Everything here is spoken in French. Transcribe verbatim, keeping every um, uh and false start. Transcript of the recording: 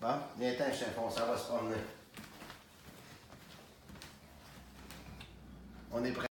Bon, viens t'en, chef, on s'en va se promener. On est prêt.